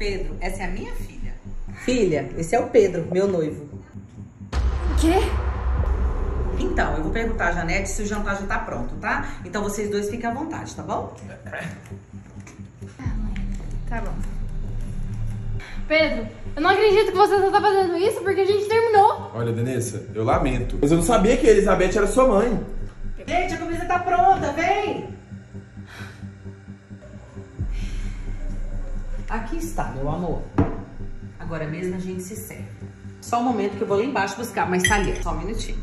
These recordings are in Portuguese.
Pedro, essa é a minha filha. Filha, esse é o Pedro, meu noivo. O quê? Então, eu vou perguntar a Janete se o jantar já tá pronto, tá? Então vocês dois fiquem à vontade, tá bom? Tá bom. Pedro, eu não acredito que você só tá fazendo isso porque a gente terminou. Olha, Denissa, eu lamento. Mas eu não sabia que a Elizabeth era sua mãe. Gente, a comida tá pronta, vem! Aqui está, meu amor. Agora mesmo a gente se serve. Só um momento que eu vou lá embaixo buscar mais talher. Só um minutinho.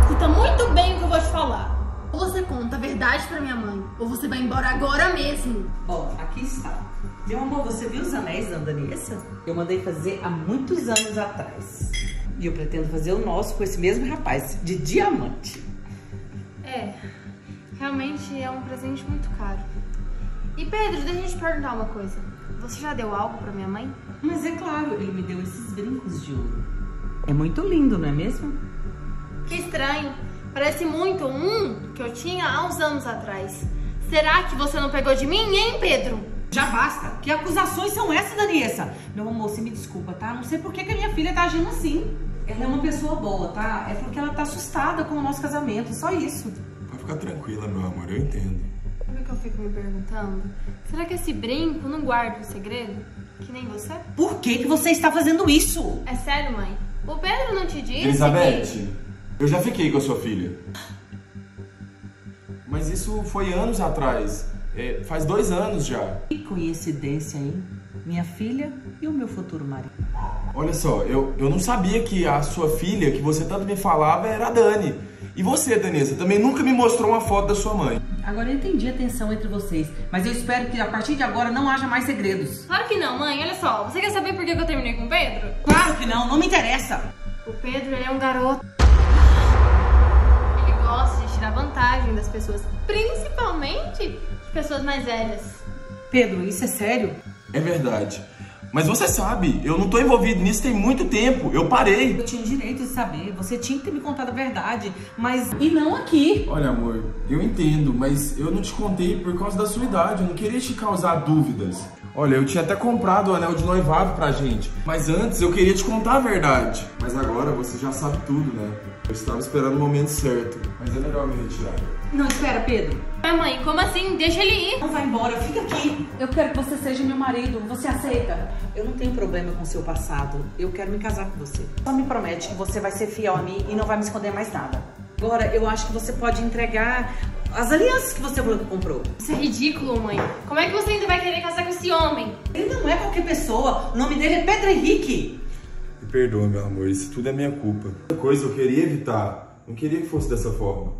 Escuta muito bem o que eu vou te falar. Ou você conta a verdade pra minha mãe, ou você vai embora agora mesmo. Bom, aqui está. Meu amor, você viu os anéis da Danessa? Eu mandei fazer há muitos anos atrás. E eu pretendo fazer o nosso com esse mesmo rapaz, de diamante. É, realmente é um presente muito caro. E Pedro, deixa eu te perguntar uma coisa. Você já deu algo pra minha mãe? Mas é claro, ele me deu esses brincos de ouro. É muito lindo, não é mesmo? Que estranho. Parece muito um que eu tinha há uns anos atrás. Será que você não pegou de mim, hein, Pedro? Já basta. Que acusações são essas, Danessa? Meu amor, você me desculpa, tá? Não sei por que a minha filha tá agindo assim. Ela é uma pessoa boa, tá? É porque ela tá assustada com o nosso casamento, só isso. Pode ficar tranquila, meu amor, eu entendo. Sabe o que eu fico me perguntando? Será que esse brinco não guarda um segredo? Que nem você? Por que você está fazendo isso? É sério, mãe? O Pedro não te disse Elizabeth. Que... Eu já fiquei com a sua filha. Mas isso foi anos atrás. É, faz 2 anos já. Que coincidência, hein? Minha filha e o meu futuro marido. Olha só, eu não sabia que a sua filha, que você tanto me falava, era a Dani. E você, Danessa, também nunca me mostrou uma foto da sua mãe. Agora eu entendi a tensão entre vocês. Mas eu espero que a partir de agora não haja mais segredos. Claro que não, mãe. Olha só, você quer saber por que eu terminei com o Pedro? Claro que não, não me interessa. O Pedro, ele é um garoto. A vantagem das pessoas, principalmente de pessoas mais velhas. Pedro, isso é sério? É verdade. Mas você sabe, eu não tô envolvido nisso tem muito tempo, eu parei. Eu tinha direito de saber, você tinha que ter me contado a verdade, mas... E não aqui. Olha, amor, eu entendo, mas eu não te contei por causa da sua idade, eu não queria te causar dúvidas. Olha, eu tinha até comprado o anel de noivado pra gente, mas antes eu queria te contar a verdade. Mas agora você já sabe tudo, né? Eu estava esperando o momento certo, mas é melhor me retirar. Não, espera, Pedro. Mas mãe, como assim? Deixa ele ir. Não vai embora, fica aqui. Eu quero que você seja meu marido, você aceita? Eu não tenho problema com o seu passado, eu quero me casar com você. Só me promete que você vai ser fiel a mim e não vai me esconder mais nada. Agora, eu acho que você pode entregar... As alianças que você comprou. Isso é ridículo, mãe. Como é que você ainda vai querer casar com esse homem? Ele não é qualquer pessoa. O nome dele é Pedro Henrique. Me perdoa, meu amor. Isso tudo é minha culpa. Uma coisa eu queria evitar. Não queria que fosse dessa forma.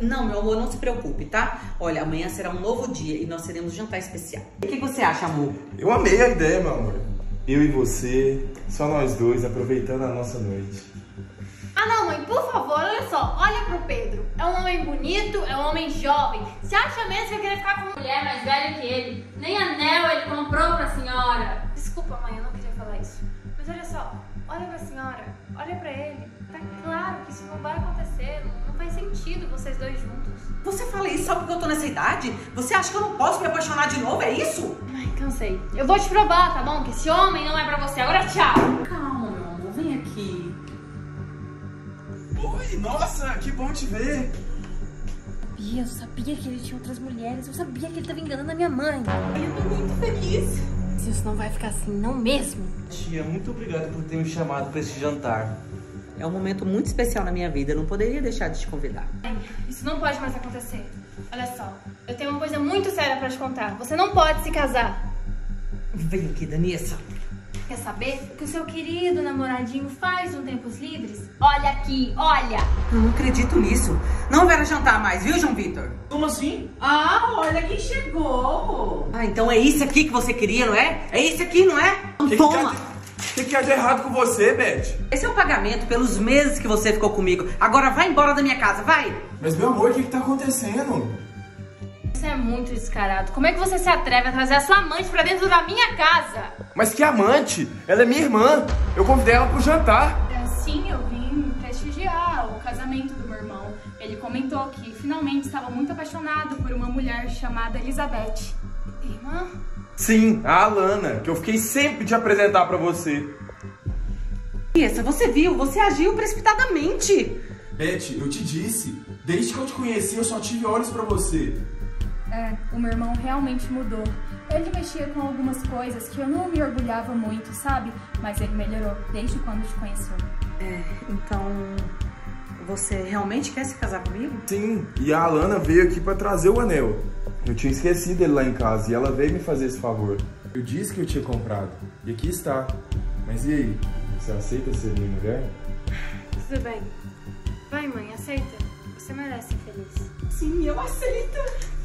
Não, meu amor. Não se preocupe, tá? Olha, amanhã será um novo dia e nós teremos um jantar especial. O que você acha, amor? Eu amei a ideia, meu amor. Eu e você, só nós dois, aproveitando a nossa noite. Ah, não, mãe. Por favor, olha só. Olha pro Pedro. É um homem bonito, é um homem jovem. Você acha mesmo que eu queria ficar com uma mulher mais velha que ele? Nem anel ele comprou pra senhora. Desculpa, mãe, eu não queria falar isso. Mas olha só, olha pra senhora, olha pra ele. Tá claro que isso não vai acontecer, não faz sentido vocês dois juntos. Você fala isso só porque eu tô nessa idade? Você acha que eu não posso me apaixonar de novo, é isso? Ai, cansei. Eu vou te provar, tá bom? Que esse homem não é pra você. Agora tchau. Calma, meu amor, vem aqui. Oi, nossa, que bom te ver. Eu sabia que ele tinha outras mulheres, eu sabia que ele estava enganando a minha mãe. Eu tô muito feliz. Isso não vai ficar assim, não mesmo? Tia, muito obrigado por ter me chamado para esse jantar. É um momento muito especial na minha vida, eu não poderia deixar de te convidar. Isso não pode mais acontecer. Olha só, eu tenho uma coisa muito séria para te contar. Você não pode se casar. Vem aqui, Danessa. Quer saber o que o seu querido namoradinho faz nos tempos livres? Olha aqui, olha! Eu não acredito nisso. Não vai jantar mais, viu, João Vitor? Como assim? Ah, olha quem chegou! Ah, então é isso aqui que você queria, não é? É isso aqui, não é? Que toma! O que é de errado com você, Beth? Esse é o pagamento pelos meses que você ficou comigo. Agora vai embora da minha casa, vai! Mas, meu amor, o que tá acontecendo? Você é muito descarado. Como é que você se atreve a trazer a sua amante pra dentro da minha casa? Mas que amante? Ela é minha irmã. Eu convidei ela pro jantar. Sim, eu vim prestigiar o casamento do meu irmão. Ele comentou que finalmente estava muito apaixonado por uma mulher chamada Elizabeth. Irmã? Sim, a Alana, que eu fiquei sempre de apresentar pra você. Essa, você viu, você agiu precipitadamente. Beth, eu te disse, desde que eu te conheci eu só tive olhos pra você. É, o meu irmão realmente mudou. Ele mexia com algumas coisas que eu não me orgulhava muito, sabe? Mas ele melhorou desde quando te conheceu. É, então... você realmente quer se casar comigo? Sim, e a Alana veio aqui pra trazer o anel. Eu tinha esquecido ele lá em casa e ela veio me fazer esse favor. Eu disse que eu tinha comprado, e aqui está. Mas e aí? Você aceita ser minha mulher? Tudo bem. Vai, mãe, aceita. Você merece ser feliz. Sim, eu aceito.